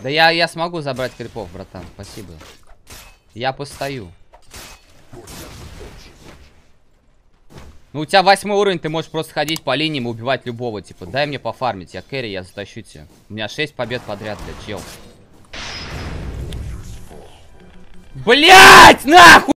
Да я смогу забрать крипов, братан. Спасибо. Я постою. Ну, у тебя 8-й уровень, ты можешь просто ходить по линиям и убивать любого. Типа, дай мне пофармить, я кэрри, я затащу тебя. У меня 6 побед подряд, блядь, чел. Блять, нахуй!